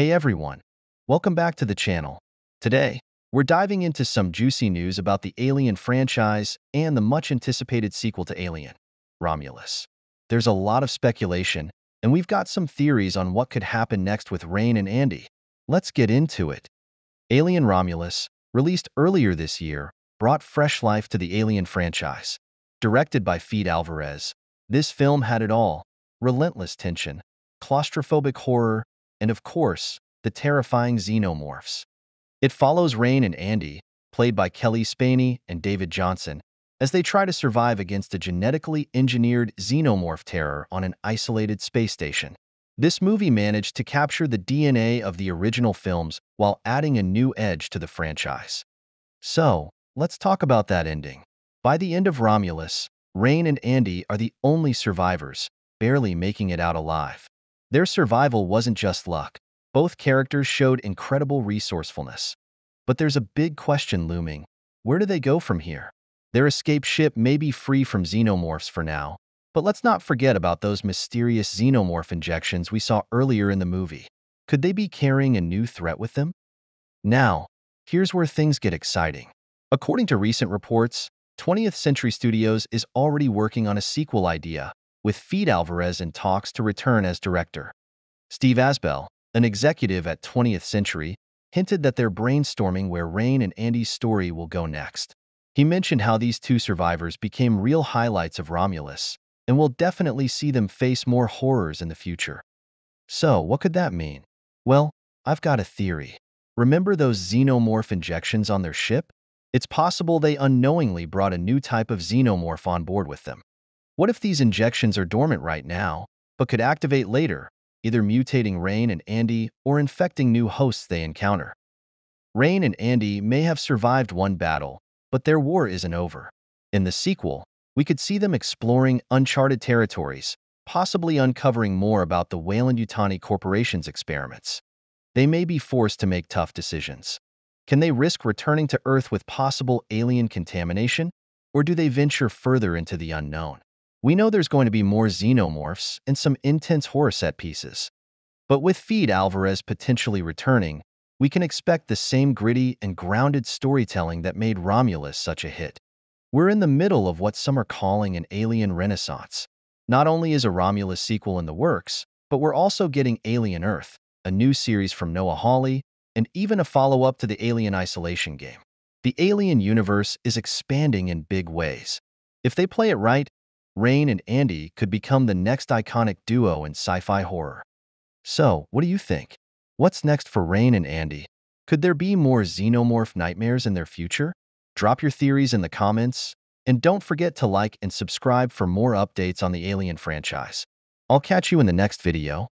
Hey everyone, welcome back to the channel. Today, we're diving into some juicy news about the Alien franchise and the much-anticipated sequel to Alien, Romulus. There's a lot of speculation, and we've got some theories on what could happen next with Rain and Andy. Let's get into it. Alien Romulus, released earlier this year, brought fresh life to the Alien franchise. Directed by Fede Alvarez, this film had it all: relentless tension, claustrophobic horror, and of course, the terrifying xenomorphs. It follows Rain and Andy, played by Kelly Spaney and David Johnson, as they try to survive against a genetically engineered xenomorph terror on an isolated space station. This movie managed to capture the DNA of the original films while adding a new edge to the franchise. So, let's talk about that ending. By the end of Romulus, Rain and Andy are the only survivors, barely making it out alive. Their survival wasn't just luck. Both characters showed incredible resourcefulness. But there's a big question looming. Where do they go from here? Their escape ship may be free from xenomorphs for now, but let's not forget about those mysterious xenomorph injections we saw earlier in the movie. Could they be carrying a new threat with them? Now, here's where things get exciting. According to recent reports, 20th Century Studios is already working on a sequel idea, with Fede Alvarez in talks to return as director. Steve Asbel, an executive at 20th Century, hinted that they're brainstorming where Rain and Andy's story will go next. He mentioned how these two survivors became real highlights of Romulus, and we'll definitely see them face more horrors in the future. So, what could that mean? Well, I've got a theory. Remember those xenomorph injections on their ship? It's possible they unknowingly brought a new type of xenomorph on board with them. What if these injections are dormant right now, but could activate later, either mutating Rain and Andy or infecting new hosts they encounter? Rain and Andy may have survived one battle, but their war isn't over. In the sequel, we could see them exploring uncharted territories, possibly uncovering more about the Weyland-Yutani Corporation's experiments. They may be forced to make tough decisions. Can they risk returning to Earth with possible alien contamination, or do they venture further into the unknown? We know there's going to be more xenomorphs and some intense horror set pieces. But with Fede Alvarez potentially returning, we can expect the same gritty and grounded storytelling that made Romulus such a hit. We're in the middle of what some are calling an Alien Renaissance. Not only is a Romulus sequel in the works, but we're also getting Alien Earth, a new series from Noah Hawley, and even a follow-up to the Alien Isolation game. The Alien universe is expanding in big ways. If they play it right, Rain and Andy could become the next iconic duo in sci-fi horror. So, what do you think? What's next for Rain and Andy? Could there be more xenomorph nightmares in their future? Drop your theories in the comments, and don't forget to like and subscribe for more updates on the Alien franchise. I'll catch you in the next video.